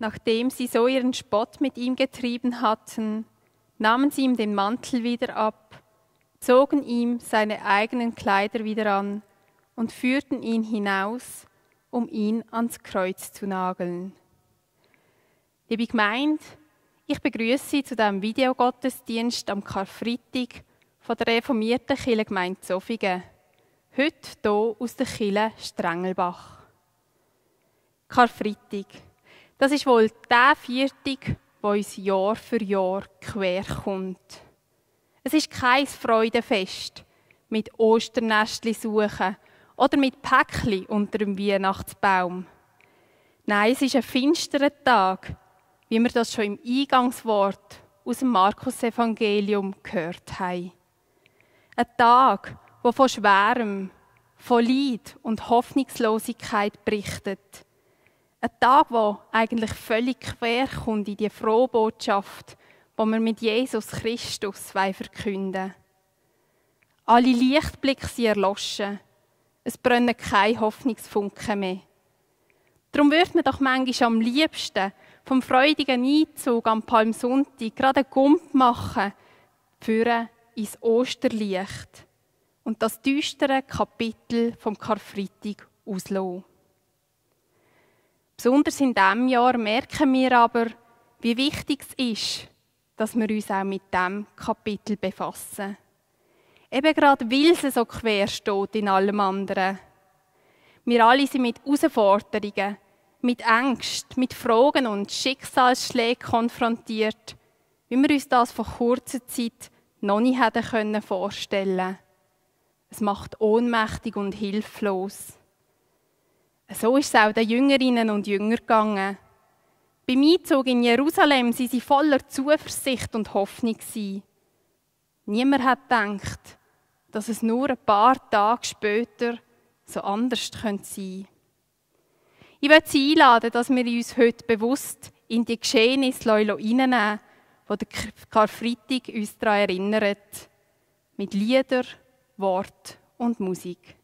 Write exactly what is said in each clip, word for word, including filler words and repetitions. Nachdem sie so ihren Spott mit ihm getrieben hatten, nahmen sie ihm den Mantel wieder ab, zogen ihm seine eigenen Kleider wieder an und führten ihn hinaus, um ihn ans Kreuz zu nageln. Liebe Gemeinde, ich begrüße Sie zu diesem Videogottesdienst am Karfreitag von der reformierten Kirchengemeinde Zofingen, heute hier aus der Kirche Strengelbach. Karfreitag, das ist wohl der Viertag, der uns Jahr für Jahr querkommt. Es ist kein Freudenfest mit Osternestli suchen oder mit Päckchen unter dem Weihnachtsbaum. Nein, es ist ein finsterer Tag, wie wir das schon im Eingangswort aus dem Markus-Evangelium gehört haben. Ein Tag, der von Schwerem, von Leid und Hoffnungslosigkeit berichtet. Ein Tag, der eigentlich völlig querkommt in die frohe Botschaft, die wir mit Jesus Christus verkünden wollen. Alle Lichtblicke sind erloschen. Es brennen keine Hoffnungsfunken mehr. Darum würde man doch manchmal am liebsten vom freudigen Einzug am Palmsonntag gerade einen Gump machen, führen ins Osterlicht und das düstere Kapitel vom Karfreitag auslassen. Besonders in diesem Jahr merken wir aber, wie wichtig es ist, dass wir uns auch mit diesem Kapitel befassen. Eben gerade, weil es so quer steht in allem anderen. Wir alle sind mit Herausforderungen, mit Ängsten, mit Fragen und Schicksalsschlägen konfrontiert, wie wir uns das vor kurzer Zeit noch nicht hätten vorstellen können. Es macht ohnmächtig und hilflos. So ist es auch den Jüngerinnen und Jüngern gegangen. Beim Einzug in Jerusalem waren sie voller Zuversicht und Hoffnung. Niemand hat gedacht, dass es nur ein paar Tage später so anders sein könnte. Ich möchte Sie einladen, dass wir uns heute bewusst in die Geschehnisse hineinnehmen lassen, die der Karfreitag uns daran erinnert. Mit Liedern, Wort und Musik.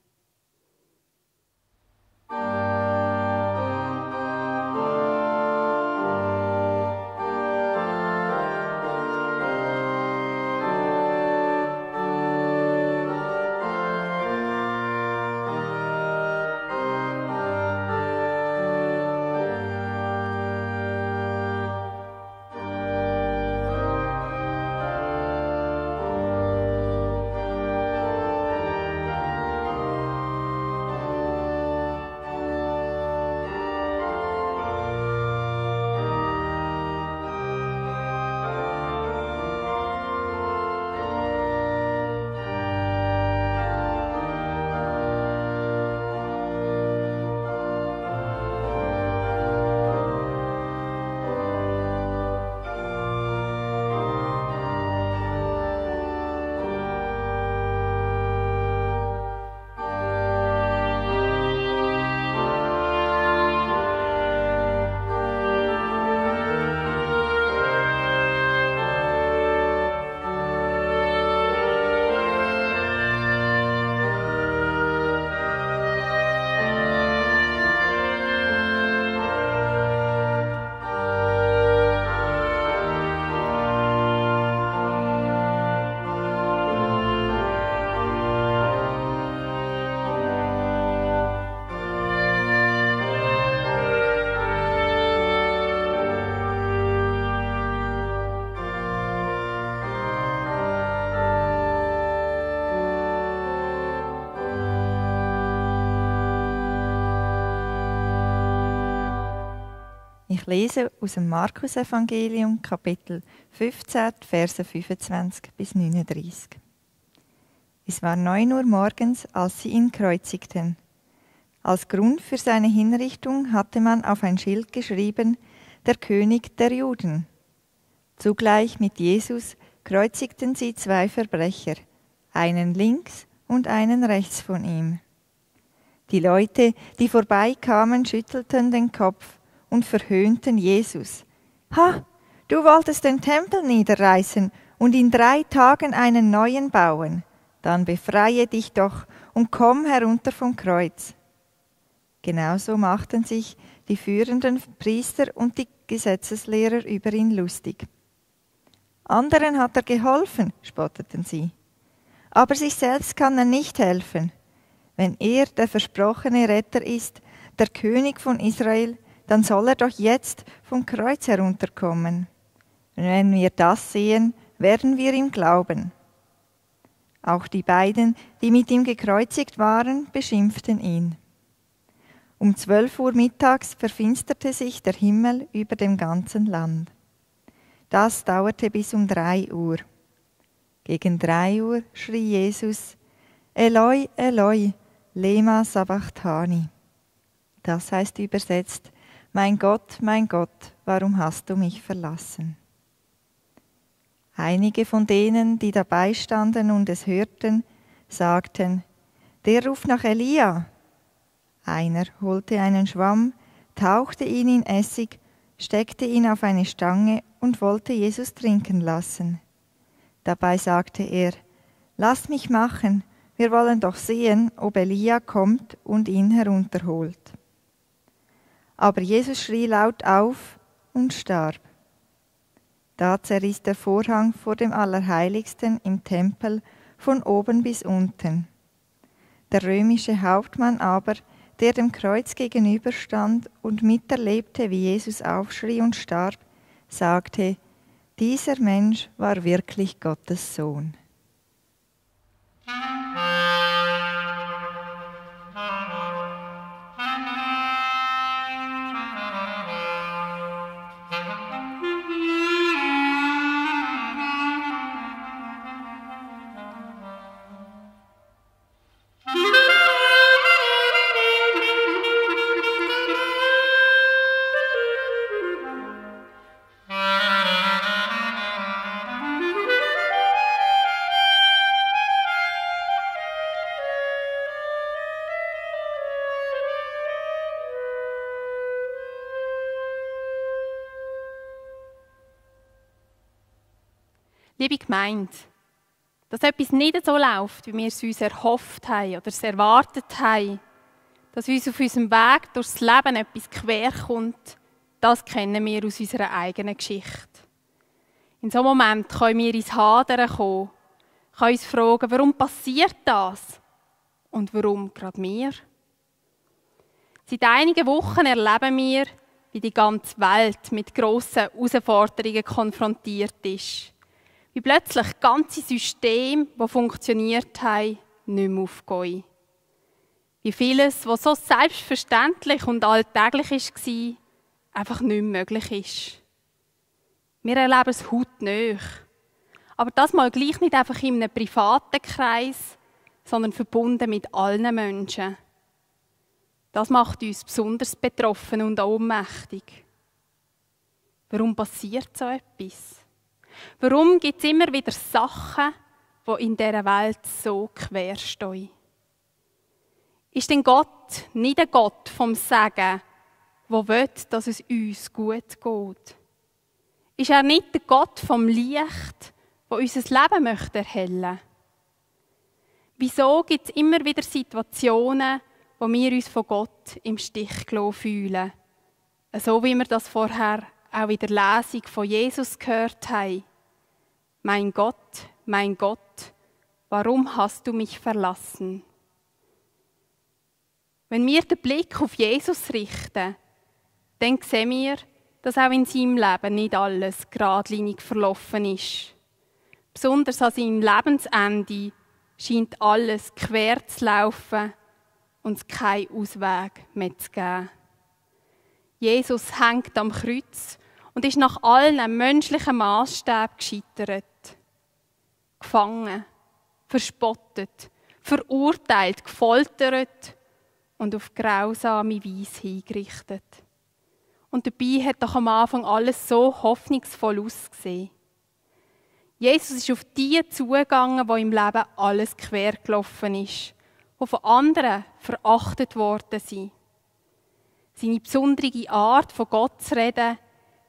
Ich lese aus dem Markus-Evangelium, Kapitel fünfzehn, Verse fünfundzwanzig bis neununddreißig. Es war neun Uhr morgens, als sie ihn kreuzigten. Als Grund für seine Hinrichtung hatte man auf ein Schild geschrieben, der König der Juden. Zugleich mit Jesus kreuzigten sie zwei Verbrecher, einen links und einen rechts von ihm. Die Leute, die vorbeikamen, schüttelten den Kopf und verhöhnten Jesus. Ha, du wolltest den Tempel niederreißen und in drei Tagen einen neuen bauen. Dann befreie dich doch und komm herunter vom Kreuz. Genauso machten sich die führenden Priester und die Gesetzeslehrer über ihn lustig. Anderen hat er geholfen, spotteten sie. Aber sich selbst kann er nicht helfen. Wenn er der versprochene Retter ist, der König von Israel, dann soll er doch jetzt vom Kreuz herunterkommen. Wenn wir das sehen, werden wir ihm glauben. Auch die beiden, die mit ihm gekreuzigt waren, beschimpften ihn. Um zwölf Uhr mittags verfinsterte sich der Himmel über dem ganzen Land. Das dauerte bis um drei Uhr. Gegen drei Uhr schrie Jesus: Eloi, Eloi, Lema Sabachthani. Das heißt übersetzt: Mein Gott, mein Gott, warum hast du mich verlassen? Einige von denen, die dabei standen und es hörten, sagten: Der ruft nach Elia. Einer holte einen Schwamm, tauchte ihn in Essig, steckte ihn auf eine Stange und wollte Jesus trinken lassen. Dabei sagte er: Lasst mich machen, wir wollen doch sehen, ob Elia kommt und ihn herunterholt. Aber Jesus schrie laut auf und starb. Da zerriss der Vorhang vor dem Allerheiligsten im Tempel von oben bis unten. Der römische Hauptmann aber, der dem Kreuz gegenüberstand und miterlebte, wie Jesus aufschrie und starb, sagte: Dieser Mensch war wirklich Gottes Sohn. Liebe Gemeinde, dass etwas nicht so läuft, wie wir es uns erhofft haben oder es erwartet haben, dass uns auf unserem Weg durchs Leben etwas querkommt, das kennen wir aus unserer eigenen Geschichte. In so einem Moment können wir ins Hadern kommen, können uns fragen, warum passiert das und warum gerade wir? Seit einigen Wochen erleben wir, wie die ganze Welt mit grossen Herausforderungen konfrontiert ist. Wie plötzlich ganze Systeme, die funktioniert haben, nicht mehr aufgehen. Wie vieles, was so selbstverständlich und alltäglich war, einfach nicht mehr möglich ist. Wir erleben es hautnah. Aber das mal gleich nicht einfach in einem privaten Kreis, sondern verbunden mit allen Menschen. Das macht uns besonders betroffen und ohnmächtig. Warum passiert so etwas? Warum gibt es immer wieder Sachen, die in dieser Welt so querstehen? Ist denn Gott nicht ein Gott vom Segen, der will, dass es uns gut geht? Ist er nicht der Gott vom Licht, der unser Leben möchte erhellen? Wieso gibt es immer wieder Situationen, wo wir uns von Gott im Stich gelassen fühlen? So wie wir das vorher auch in der Lesung von Jesus gehört haben. Mein Gott, mein Gott, warum hast du mich verlassen? Wenn wir den Blick auf Jesus richten, dann sehen wir, dass auch in seinem Leben nicht alles geradlinig verlaufen ist. Besonders an seinem Lebensende scheint alles quer zu laufen und es keinen Ausweg mehr zu geben. Jesus hängt am Kreuz und ist nach allen menschlichen Maßstäben gescheitert. Gefangen, verspottet, verurteilt, gefoltert und auf grausame Weise hingerichtet. Und dabei hat doch am Anfang alles so hoffnungsvoll ausgesehen. Jesus ist auf die zugegangen, wo im Leben alles quer gelaufen ist, wo von anderen verachtet worden sind. Seine besondere Art, von Gott zu reden,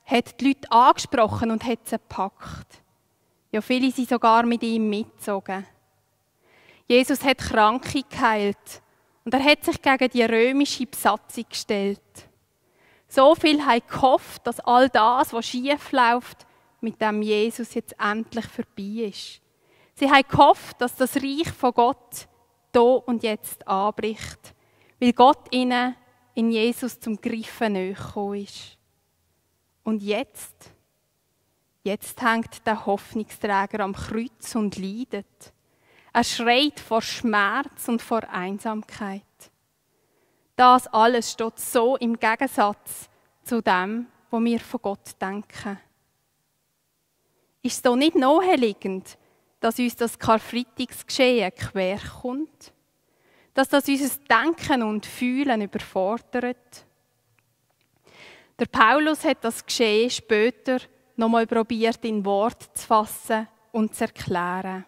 hat die Leute angesprochen und hat sie gepackt. Ja, viele sind sogar mit ihm mitgezogen. Jesus hat Kranke geheilt Und er hat sich gegen die römische Besatzung gestellt. So viel haben gehofft, dass all das, was schief läuft, mit dem Jesus jetzt endlich vorbei ist. Sie haben gehofft, dass das Reich von Gott hier und jetzt anbricht, weil Gott ihnen in Jesus zum Greifen näher gekommen ist. Und jetzt? Jetzt hängt der Hoffnungsträger am Kreuz und leidet. Er schreit vor Schmerz und vor Einsamkeit. Das alles steht so im Gegensatz zu dem, was wir von Gott denken. Ist es doch nicht naheliegend, dass uns das Karfreitagsgeschehen querkommt? Dass das unser Denken und Fühlen überfordert? Der Paulus hat das Geschehen später nochmal probiert, in Worte zu fassen und zu erklären.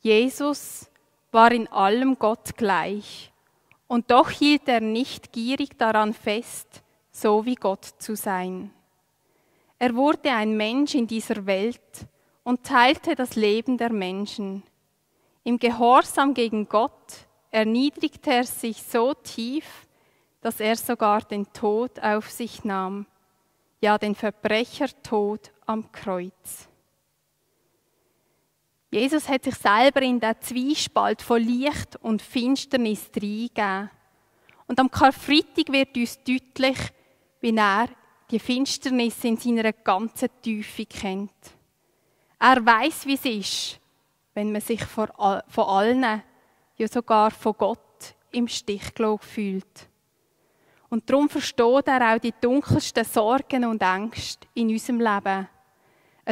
Jesus war in allem Gott gleich, und doch hielt er nicht gierig daran fest, so wie Gott zu sein. Er wurde ein Mensch in dieser Welt und teilte das Leben der Menschen. Im Gehorsam gegen Gott erniedrigte er sich so tief, dass er sogar den Tod auf sich nahm, ja den Verbrechertod am Kreuz. Jesus hat sich selber in den Zwiespalt von Licht und Finsternis reingegeben. Und am Karfreitag wird uns deutlich, wie er die Finsternis in seiner ganzen Tiefe kennt. Er weiß, wie es ist, wenn man sich von allen, ja sogar von Gott, im Stich gelassen fühlt. Und darum versteht er auch die dunkelsten Sorgen und Ängste in unserem Leben,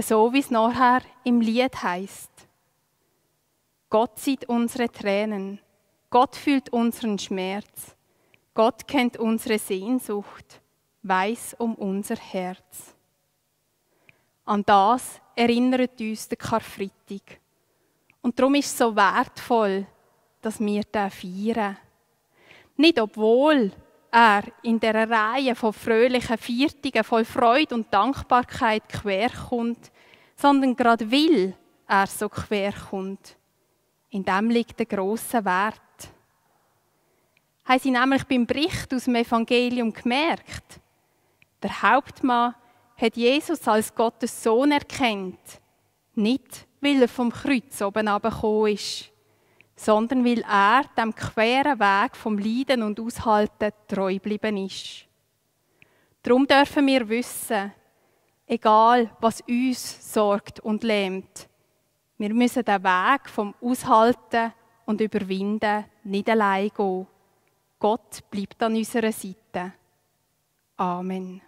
so wie es nachher im Lied heisst. Gott sieht unsere Tränen, Gott fühlt unseren Schmerz, Gott kennt unsere Sehnsucht, weiß um unser Herz. An das erinnert uns der Karfreitag. Und darum ist es so wertvoll, dass wir den feiern. Nicht obwohl er in dieser Reihe von fröhlichen Viertigen voll Freude und Dankbarkeit querkommt, sondern gerade weil er so querkommt. In dem liegt der grosse Wert. Haben sie nämlich beim Bericht aus dem Evangelium gemerkt, der Hauptmann hat Jesus als Gottes Sohn erkannt, nicht weil er vom Kreuz oben herabgekommen ist, sondern weil er dem queren Weg vom Leiden und Aushalten treu geblieben ist. Darum dürfen wir wissen, egal was uns sorgt und lähmt, wir müssen den Weg vom Aushalten und Überwinden nicht allein gehen. Gott bleibt an unserer Seite. Amen.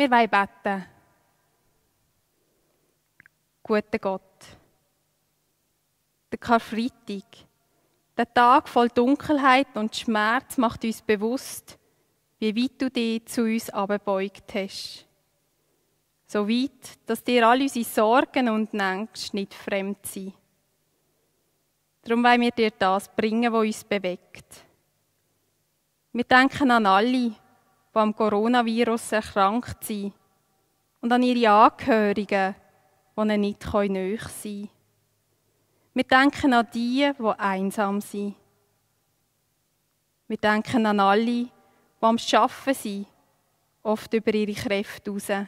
Wir wollen beten. Guter Gott, der Karfreitag, der Tag voll Dunkelheit und Schmerz macht uns bewusst, wie weit du dich zu uns herabgebeugt hast. So weit, dass dir all unsere Sorgen und Ängste nicht fremd sind. Darum wollen wir dir das bringen, was uns bewegt. Wir denken an alle, die am Coronavirus erkrankt sind und an ihre Angehörigen, die ihnen nicht nahe sein können. Wir denken an die, die einsam sind. Wir denken an alle, die am Arbeiten sind, oft über ihre Kräfte hinaus.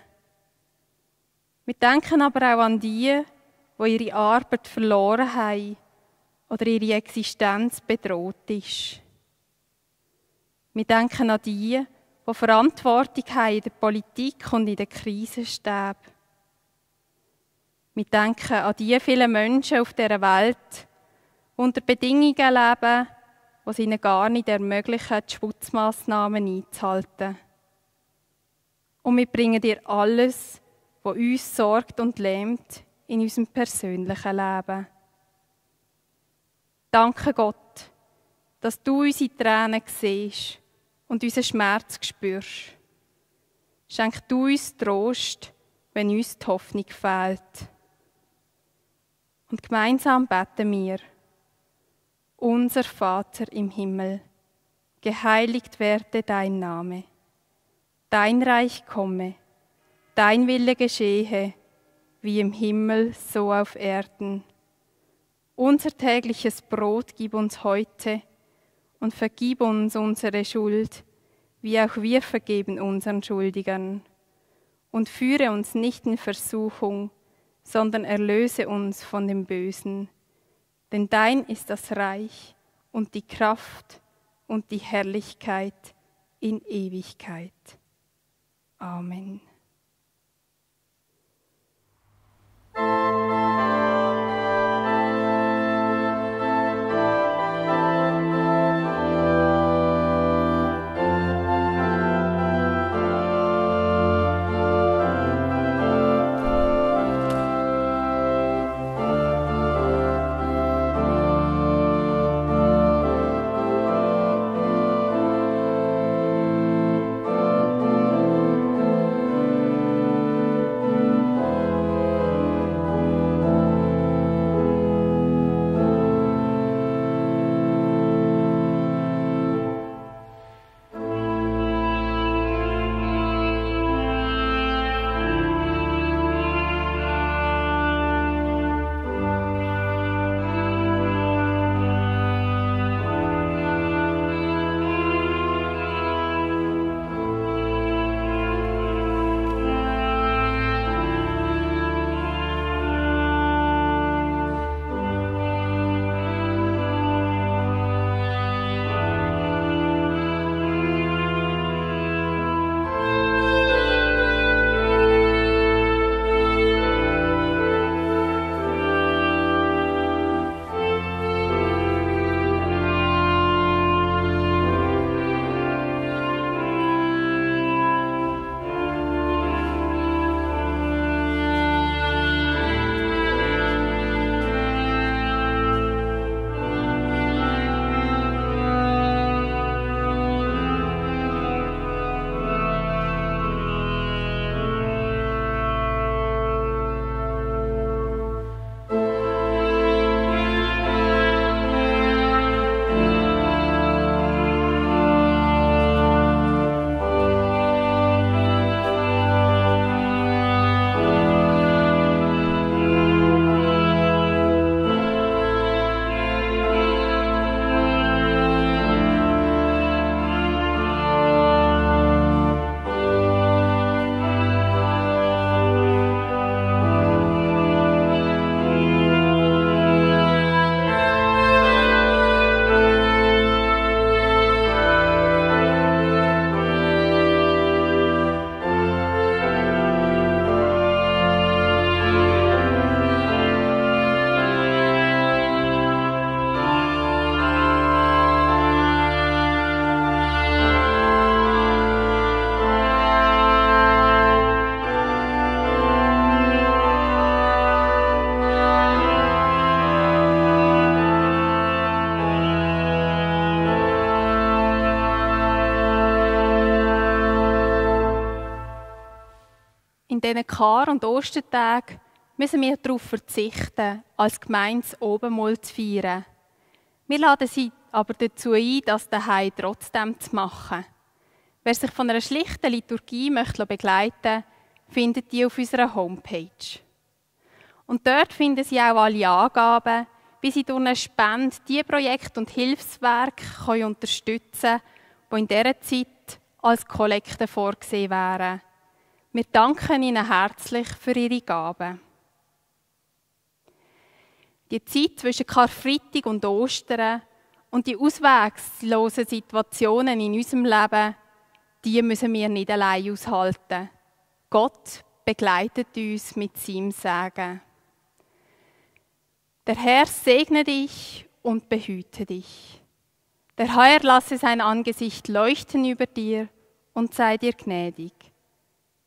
Wir denken aber auch an die, die ihre Arbeit verloren haben oder ihre Existenz bedroht ist. Wir denken an die, die Verantwortung haben in der Politik und in den Krisenstäben. Wir denken an die vielen Menschen auf dieser Welt, die unter Bedingungen leben, die es ihnen gar nicht ermöglichen, die Schutzmassnahmen einzuhalten. Und wir bringen dir alles, was uns sorgt und lähmt, in unserem persönlichen Leben. Danke Gott, dass du unsere Tränen siehst und unseren Schmerz spürst. Schenk du uns Trost, wenn uns die Hoffnung fehlt. Und gemeinsam beten wir. Unser Vater im Himmel, geheiligt werde dein Name. Dein Reich komme, dein Wille geschehe, wie im Himmel, so auf Erden. Unser tägliches Brot gib uns heute und vergib uns unsere Schuld, wie auch wir vergeben unseren Schuldigern. Und führe uns nicht in Versuchung, sondern erlöse uns von dem Bösen. Denn dein ist das Reich und die Kraft und die Herrlichkeit in Ewigkeit. Amen. diesen Kar- und Ostertagen müssen wir darauf verzichten, als Gemeinde das Obenmahl zu feiern. Wir laden sie aber dazu ein, das daheim trotzdem zu machen. Wer sich von einer schlichten Liturgie möchte begleiten, findet die auf unserer Homepage. Und dort finden Sie auch alle Angaben, wie Sie durch eine Spende die Projekte und Hilfswerke können unterstützen können, die in dieser Zeit als Kollekte vorgesehen wären. Wir danken Ihnen herzlich für Ihre Gaben. Die Zeit zwischen Karfreitag und Ostern und die auswegslosen Situationen in unserem Leben, die müssen wir nicht allein aushalten. Gott begleitet uns mit seinem Segen. Der Herr segne dich und behüte dich. Der Herr lasse sein Angesicht leuchten über dir und sei dir gnädig.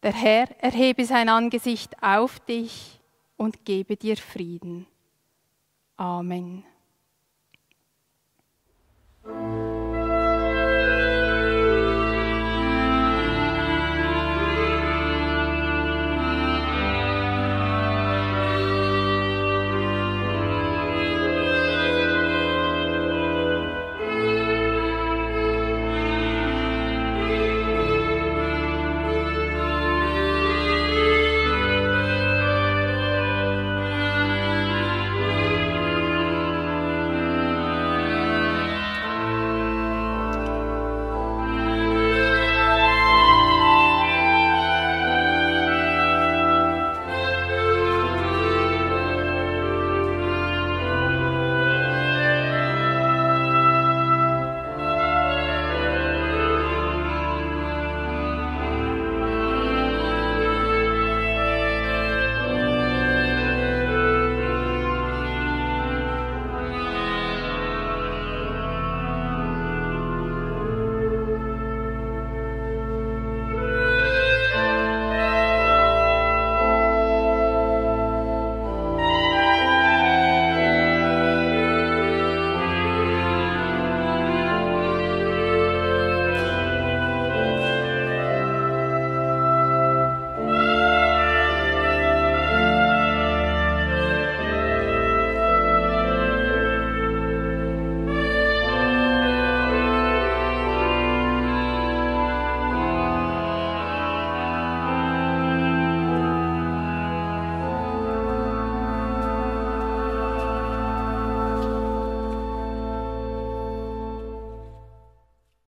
Der Herr erhebe sein Angesicht auf dich und gebe dir Frieden. Amen.